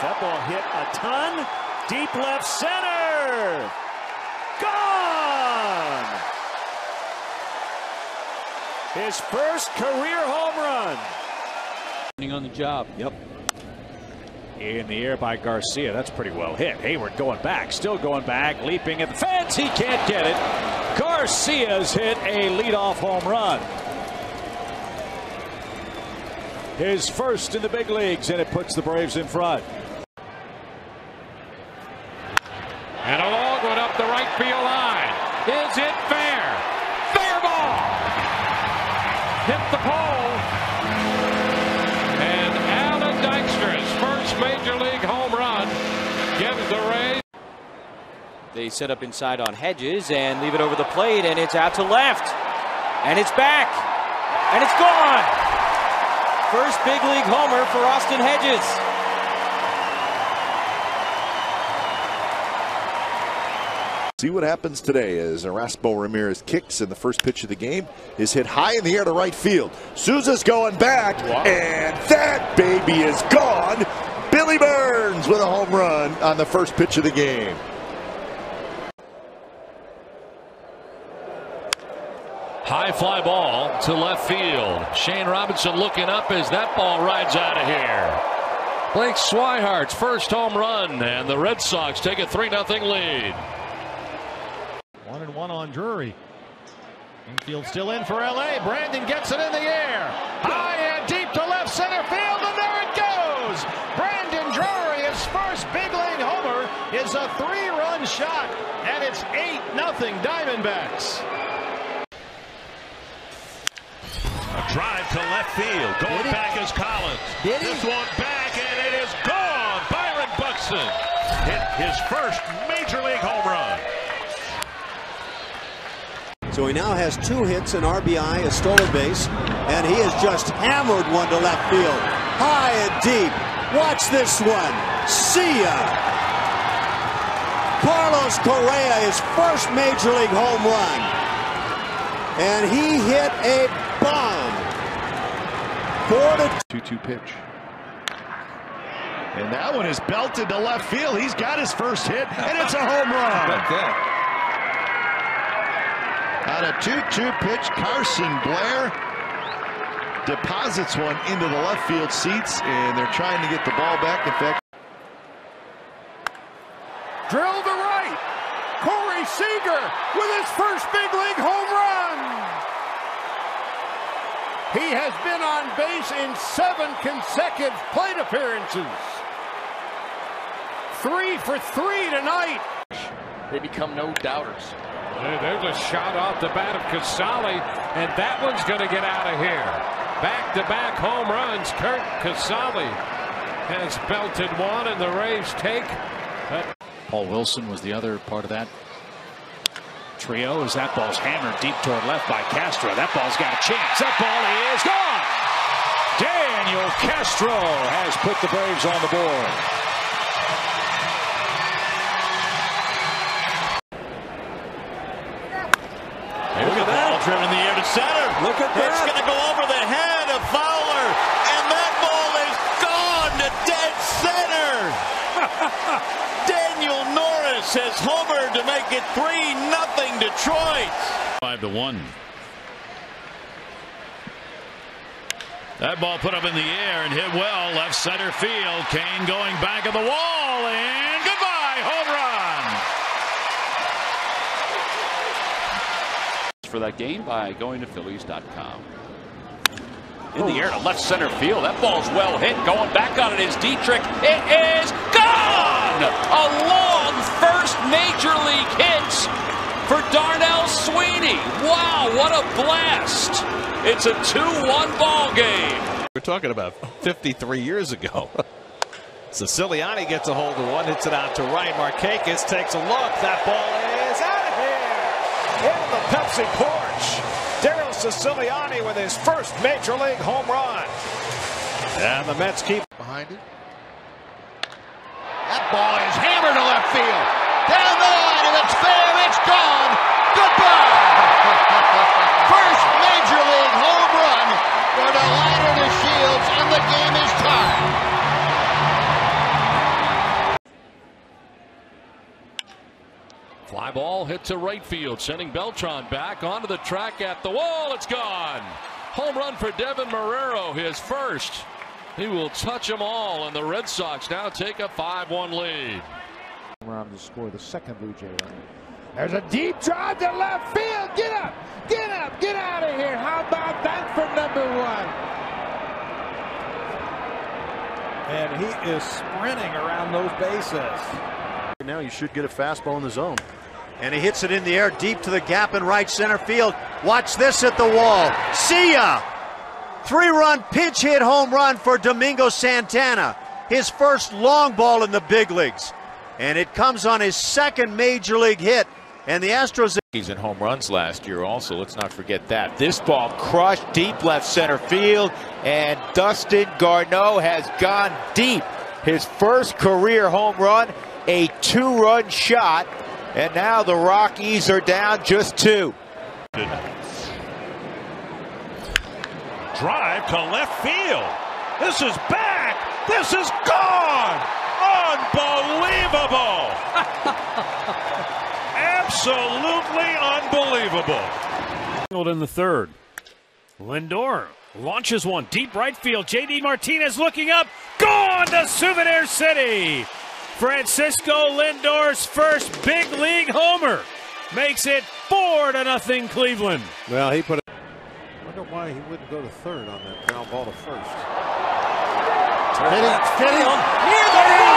That ball hit a ton. Deep left center. Gone! His first career home run. On the job. Yep. In the air by Garcia. That's pretty well hit. Hayward going back. Still going back. Leaping at the fence. He can't get it. Garcia's hit a leadoff home run. His first in the big leagues, and it puts the Braves in front. And a long one up the right field line. Is it fair? Fair ball! Hit the pole. And Alan Dykstra's first major league home run gives the Rays. They set up inside on Hedges and leave it over the plate, and it's out to left. And it's back. And it's gone. First big league homer for Austin Hedges. See what happens today as Erasmo Ramirez kicks in the first pitch of the game is hit high in the air to right field. Souza's going back, wow. And that baby is gone. Billy Burns with a home run on the first pitch of the game. High fly ball to left field. Shane Robinson looking up as that ball rides out of here. Blake Swihart's first home run, and the Red Sox take a 3-0 lead. 1-1 on Drury. Infield still in for LA. Brandon gets it in the air. High and deep to left center field, and there it goes. Brandon Drury, his first big league homer, is a 3-run shot, and it's 8-0 Diamondbacks. Drive to left field. Going back is Collins. This one back, and it is gone. Byron Buxton hit his first major league home run. So he now has 2 hits, an RBI, a stolen base, and he has just hammered one to left field. High and deep. Watch this one. See ya. Carlos Correa, his first major league home run. And he hit a bomb. 2-2 pitch. And that one is belted to left field. He's got his first hit, and it's a home run. On a 2-2 pitch, Carson Blair deposits one into the left field seats, and they're trying to get the ball back. In fact, drill to right. Corey Seager with his first big league home run. He has been on base in 7 consecutive plate appearances. 3 for 3 tonight. They become no doubters. There's a shot off the bat of Casali, and that one's going to get out of here. Back-to-back home runs. Curt Casali has belted one, and the Rays take. Paul Wilson was the other part of that trio as that ball's hammered deep toward left by Castro. That ball's got a chance. That ball is gone. Daniel Castro has put the Braves on the board. Hey, look at that. Ball driven in the air to center. Look at that. It's going to go over the head of Fowler, and that ball is gone to dead center. Daniel Norris has homered to make it 3-0 Detroit. 5-1. That ball put up in the air and hit well left center field. Kane going back of the wall, and goodbye, home run. For that game by going to Phillies.com. In the air to left center field. That ball's well hit. Going back on it is Dietrich. It is gone! A long first major league hit for Darnell Sweeney. Wow, what a blast. It's a 2-1 ball game. We're talking about 53 years ago. Ceciliani gets a hold of one. Hits it out to right. Marcakis takes a look. That ball is out of here. In the Pepsi porch. Darrel Ceciliani with his first major league home run. And the Mets keep behind it. That ball is hammered to left field. Down the line, and it's fair, it's gone. Goodbye! First major league home run for Delino Shields, and the game is tied. ball hit to right field, sending Beltran back onto the track at the wall. It's gone. Home run for Devin Marrero, his first. He will touch them all, and the Red Sox now take a 5-1 lead. Around to score the second Blue Jay run. There's a deep drive to left field. Get up, get up, get out of here. How about that for number one? And he is sprinting around those bases. Now you should get a fastball in the zone. And he hits it in the air deep to the gap in right center field. Watch this at the wall. See ya! Three-run pinch hit home run for Domingo Santana. His first long ball in the big leagues. And it comes on his second major league hit. And the Astros... He's in home runs last year also. Let's not forget that. This ball crushed deep left center field. And Dustin Garneau has gone deep. His first career home run, a two-run shot. And now the Rockies are down just two. Drive to left field. This is back. This is gone. Unbelievable. Absolutely unbelievable. In the third, Lindor launches one deep right field. JD Martinez looking up, gone to Souvenir City. Francisco Lindor's first big league homer makes it 4-0 Cleveland. Well, he put. I wonder why he wouldn't go to third on that ground ball to first. Near the goal.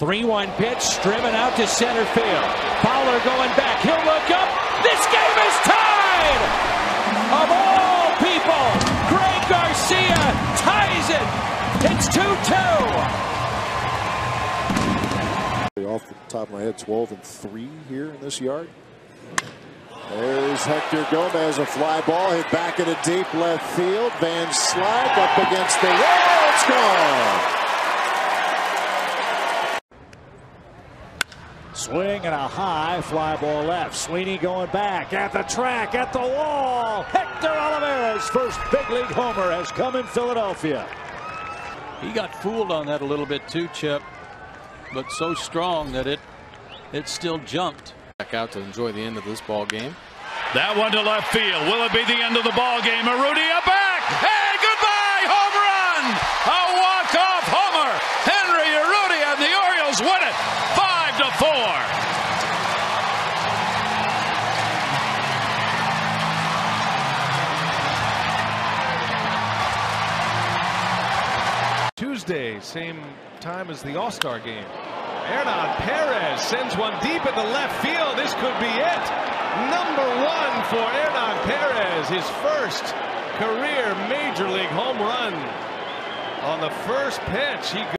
Three-1 pitch, driven out to center field. Fowler going back. He'll look up. This game is tied! Of all people, Greg Garcia ties it. It's 2-2. Off the top of my head, 12-3 here in this yard. There's Hector Gomez, a fly ball hit back into deep left field. Van Slyke up against the wall. It's gone. Swing and a high fly ball left. Sweeney going back at the track, at the wall. Hector Oliveira's first big league homer has come in Philadelphia. He got fooled on that a little bit too, Chip, but so strong that it still jumped. Back out to enjoy the end of this ball game. That one to left field. Will it be the end of the ball game? Arudia back. Hey, goodbye, home run. A walk-off homer. Henry Arudia and the Orioles win it. 5-4. Tuesday, same time as the All-Star game. Hernan Perez sends one deep in the left field. This could be it. Number one for Hernan Perez, his first career major league home run. On the first pitch, he goes.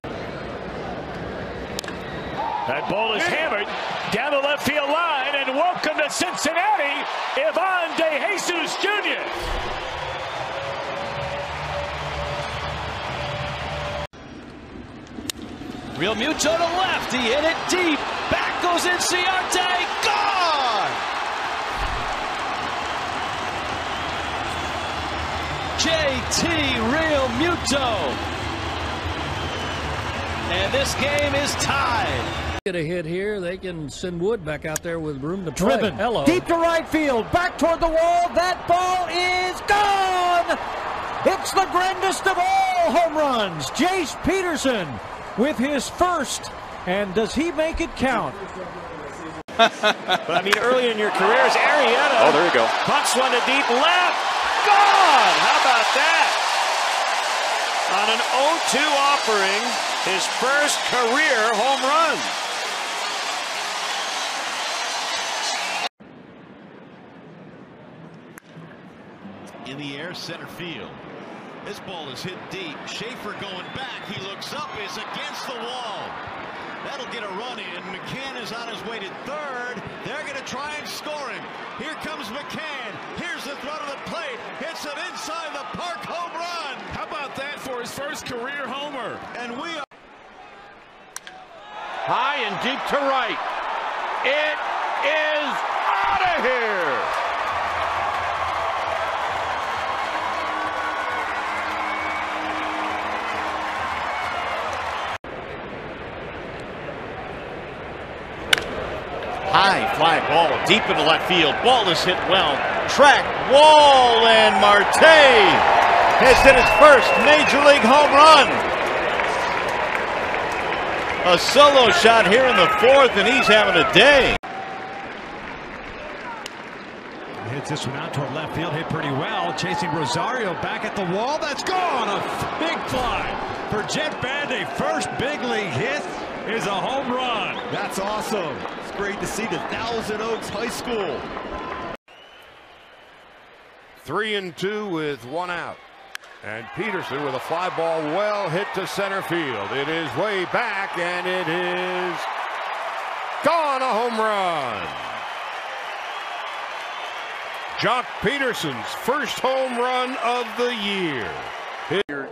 That ball is hammered down the left field line, and welcome to Cincinnati, Ivan DeJesus Jr. Real Muto to left, he hit it deep, back goes in Ciarte, gone! JT Real Muto. And this game is tied. Get a hit here, they can send Wood back out there with room to play. Driven. Hello. Deep to right field, back toward the wall. That ball is gone. It's the grandest of all home runs. Jace Peterson with his first, and does he make it count? But I mean, early in your career, it's Arrieta. Oh, there you go. Puts one to deep left. Gone. How about that? On an 0-2 offering, his first career home run. In the air, center field. This ball is hit deep. Schaefer going back. He looks up, is against the wall. That'll get a run in. McCann is on his way to third. They're going to try and score him. Here comes McCann. Here's the throw to the plate. Hits an inside the park home run. How about that for his first career homer? And we are high and deep to right. It is out of here! High fly ball deep into left field. Ball is hit well. Track, wall, and Marte has hit his first Major League home run. A solo shot here in the fourth, and he's having a day. Hits this one out toward left field, hit pretty well. Chasing Rosario back at the wall. That's gone. A big fly for Jet Bandy. First big league hit is a home run. That's awesome. It's great to see the Thousand Oaks High School. 3-2 with one out. And Peterson with a fly ball well hit to center field. It is way back, and it is gone, a home run. Jock Peterson's first home run of the year.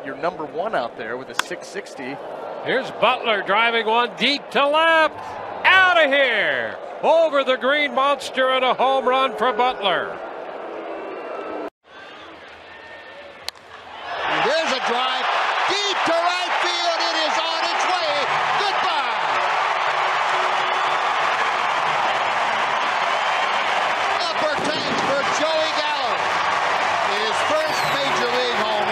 Your number one out there with a 660. Here's Butler driving one deep to left. Out of here. Over the green monster and a home run for Butler. There's a drive, deep to right field, it is on its way, goodbye! Upper tank for Joey Gallo, his first Major League home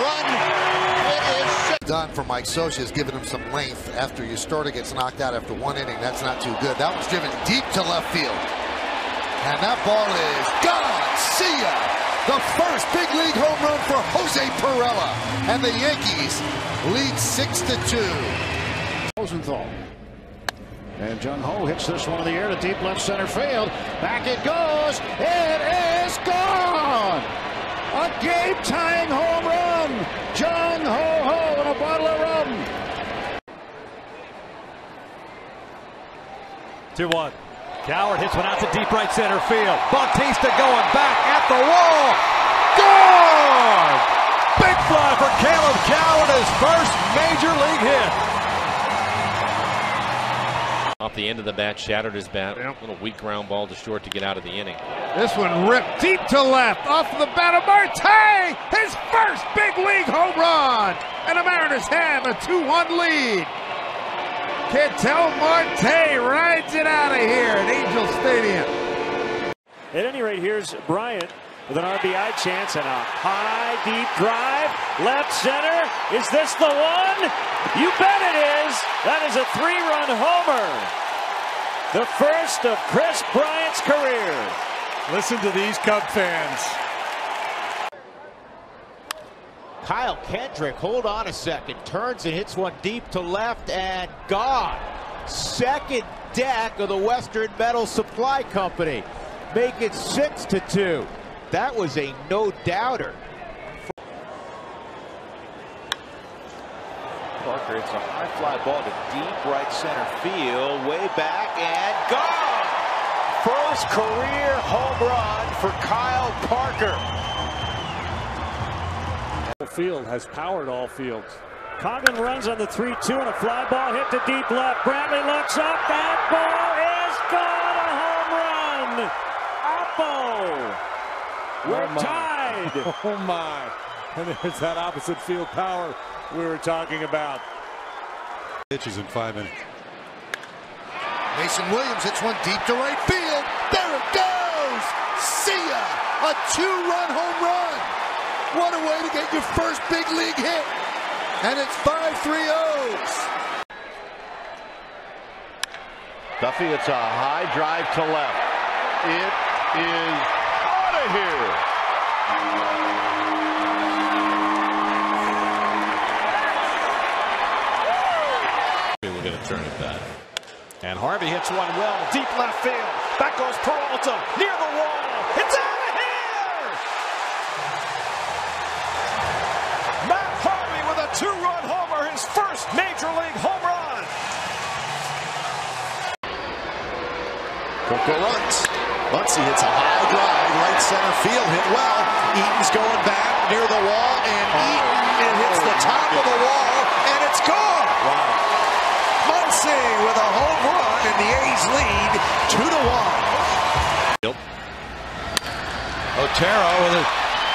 run, it is... Done for Mike Scioscia has given him some length after your starter gets knocked out after one inning, that's not too good. That was driven deep to left field, and that ball is gone, see ya! The first big league home run for Jose Perella, and the Yankees lead 6-2. Rosenthal and Jung Ho hits this one in the air to deep left center field. Back it goes. It is gone. A game-tying home run. Jung Ho Ho and a bottle of rum. 2-1. Coward hits one out to deep right center field. Bautista going back at the wall. Gone! Big fly for Caleb Coward, his first Major League hit. Off the end of the bat, shattered his bat. Yep. A little weak ground ball to short to get out of the inning. This one ripped deep to left off the bat of Marte. His first big league home run. And the Mariners have a 2-1 lead. Ketel Marte rides it out of here at Angel Stadium. At any rate, here's Bryant with an RBI chance and a high, deep drive. Left center. Is this the one? You bet it is. That is a three-run homer. The first of Chris Bryant's career. Listen to these Cub fans. Kyle Kendrick, hold on a second, turns and hits one deep to left and gone. Second deck of the Western Metal Supply Company. Make it 6-2. That was a no-doubter. Parker, it's a high fly ball to deep right center field, way back and gone. First career home run for Kyle Parker. Field has powered all fields. Coggin runs on the 3-2 and a fly ball hit to deep left. Bradley looks up. That ball is gone. A home run. Oppo. We're tied. Oh my. And there's that opposite field power we were talking about. Pitches in 5 minutes. Mason Williams hits one deep to right field. There it goes. See ya. A two-run home run. What a way to get your first big league hit. And it's 5-3-0. Duffy, it's a high drive to left. It is out of here. We're going to turn it back. And Harvey hits one well, deep left field. Back goes Peralta, near the wall. It's out. Two-run homer, his first Major League home run. Coco runs. Muncy hits a high drive, right center field, hit well. Eaton's going back near the wall, and Eaton, it hits the top of the wall, and it's gone. Wow. Muncy with a home run, and the A's lead 2-1. Yep. Otero with a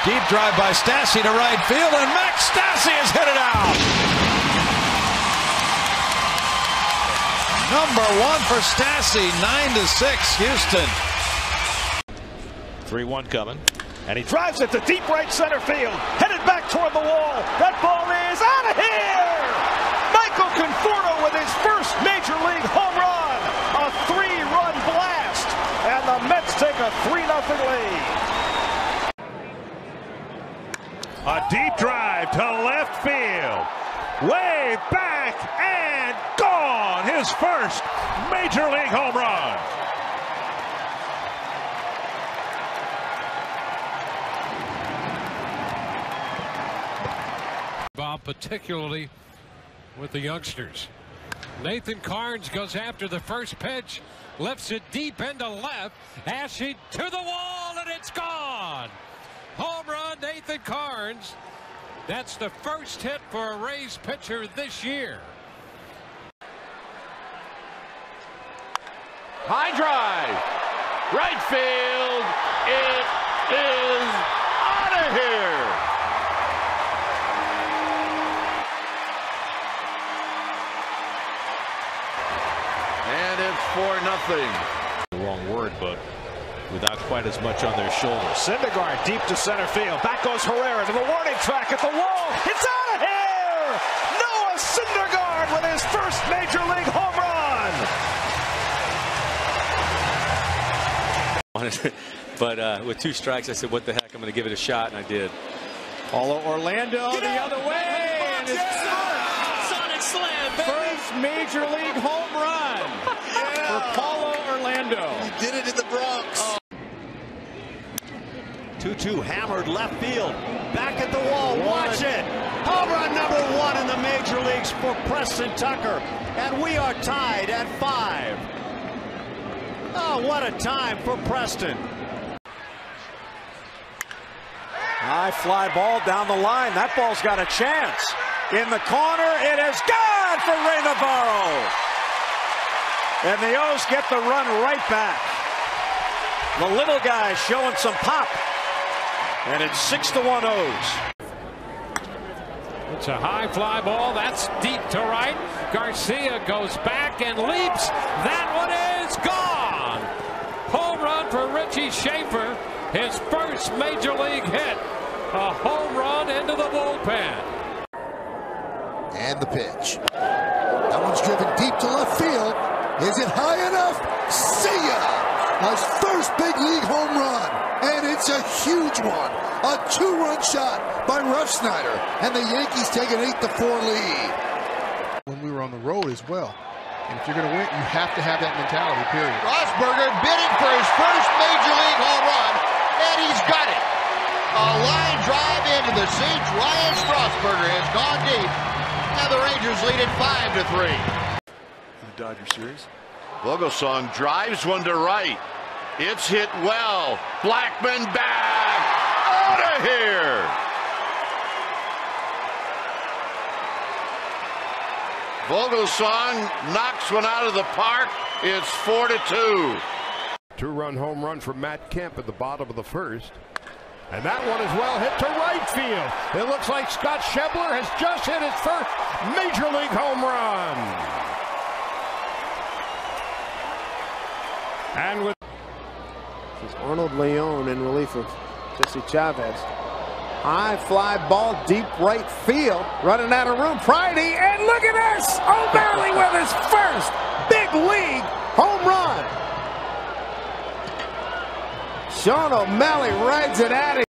deep drive by Stassi to right field, and Max Stassi has hit it out. Number one for Stassi, 9-6, Houston. 3-1 coming, and he drives it to deep right center field, headed back toward the wall. That ball is out of here! Michael Conforto with his first Major League home run, a 3-run blast, and the Mets take a 3-0 lead. A deep drive to left field, way back and gone, his first Major League home run. Particularly with the youngsters. Nathan Carnes goes after the first pitch, lifts it deep into left, Ashe to the wall, and it's gone. Home run, Nathan Carnes. That's the first hit for a Rays pitcher this year. High drive, right field. It is out of here. And it's 4-0. The wrong word, but without quite as much on their shoulders. Syndergaard deep to center field. Back goes Herrera to the warning track at the wall. It's out of here! Noah Syndergaard with his first Major League home run! But with 2 strikes, I said, what the heck, I'm going to give it a shot, and I did. Although Orlando the other way, and it's Sonic slam, baby. First Major League home run! For Paulo Orlando. He did it in the Bronx. 2-2 hammered left field. Back at the wall. Watch it. Home run number 1 in the major leagues for Preston Tucker. And we are tied at 5. Oh, what a time for Preston. High fly ball down the line. That ball's got a chance. In the corner, it is gone for Ray Navarro. And the O's get the run right back. The little guy showing some pop. And it's 6-1 O's. It's a high fly ball. That's deep to right. Garcia goes back and leaps. That one is gone. Home run for Richie Schaefer. His first major league hit. A home run into the bullpen. And the pitch. That one's driven deep to left field. Is it high enough? See ya! His first big league home run, and it's a huge one. A 2-run shot by Refsnyder, and the Yankees take an 8-4 lead. When we were on the road as well, and if you're going to win, you have to have that mentality, period. Rosberger bid it for his first major league home run, and he's got it. A line drive into the seats. Ryan Strasburger has gone deep, and the Rangers lead it 5-3. Dodger series. Vogelsong drives one to right. It's hit well. Blackman back. Out of here. Vogelsong knocks one out of the park. It's 4-2. 2-run home run for Matt Kemp at the bottom of the first. And that one is well hit to right field. It looks like Scott Schebler has just hit his first Major League home run. And with this is Arnold Leon in relief of Jesse Chavez. High fly ball deep right field, running out of room. Friday, and look at this! O'Malley with his first big league home run. Sean O'Malley rides it out.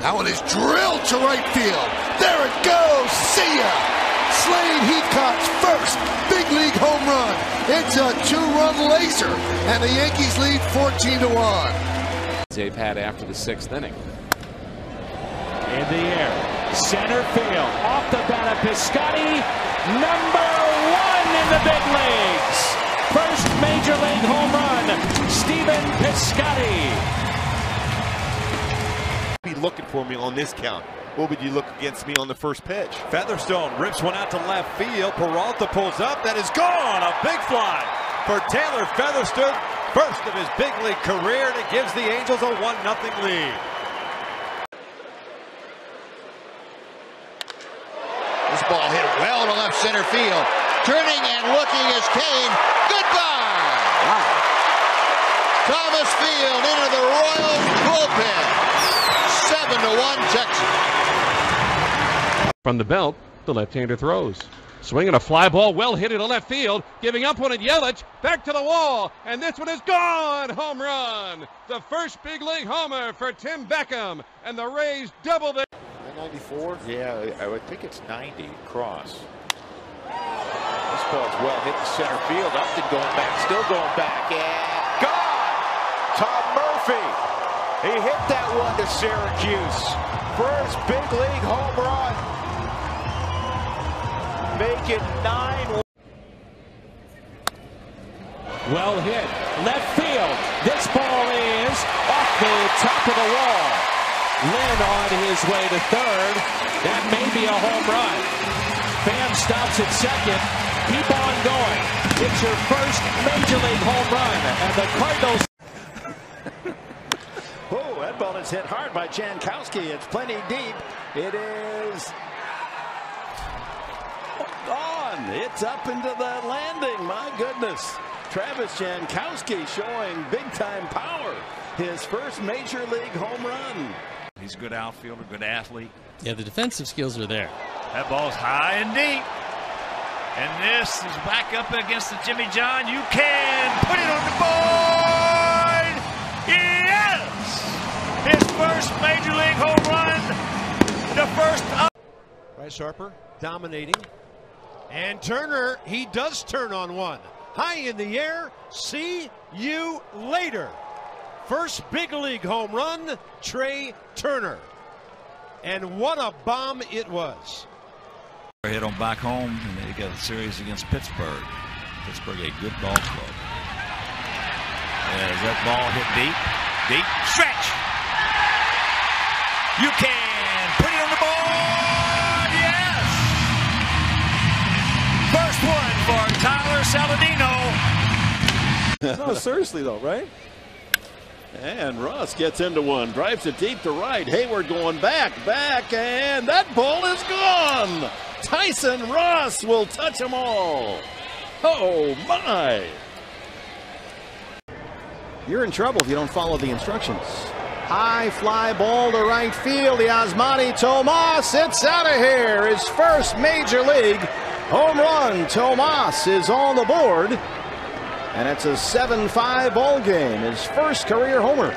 That one is drilled to right field. There it goes. See ya. Slade Heacock's first big league home run. It's a 2-run laser, and the Yankees lead 14-1. They've had after the 6th inning. In the air, center field, off the bat of Piscotty, number 1 in the big leagues. First major league home run, Steven Piscotty. Be looking for me on this count. What would you look against me on the first pitch? Featherstone rips one out to left field. Peralta pulls up. That is gone. A big fly for Taylor Featherstone. first of his big league career, and it gives the Angels a 1-0 lead. This ball hit well to left center field. Turning and looking is Kane. Goodbye! Wow. Thomas Field into the Royals bullpen. 7-1 Texas. From the belt, the left-hander throws. Swinging a fly ball, well hit into left field, giving up one at Yelich, back to the wall, and this one is gone! Home run! The first big league homer for Tim Beckham, and the Rays double the... 94? Yeah, I would think it's 90, cross. This ball's well hit to center field, Upton going back, still going back, and gone! Tom Murphy, he hit that one to Syracuse. First big league home run. Make it 9. Well hit. Left field. This ball is off the top of the wall. Lynn on his way to third. That may be a home run. Pham stops at second. Keep on going. It's your first Major League home run. And the Cardinals... Oh, that ball is hit hard by Jankowski. It's plenty deep. It is... on. It's up into the landing. My goodness. Travis Jankowski showing big-time power. His first Major League home run. He's a good outfielder, good athlete. Yeah, the defensive skills are there. That ball's high and deep. And this is back up against the Jimmy John. You can put it on the board. Yes! His first Major League home run. The first up. Bryce Harper dominating. And Turner, he does turn on one. High in the air, see you later. First big league home run, Trey Turner. And what a bomb it was. Hit on back home, and they got a series against Pittsburgh. Pittsburgh, a good ball club. As that ball hit deep, deep stretch. You can put it on the ball. First one for Tyler Saladino. No, seriously though, right? And Ross gets into one, drives it deep to right. Hayward going back, and that ball is gone. Tyson Ross will touch them all. Oh my! You're in trouble if you don't follow the instructions. High fly ball to right field. The Osmani Tomas, it's out of here. His first Major League home run. Tomas is on the board, and it's a 7-5 ball game. His first career homer.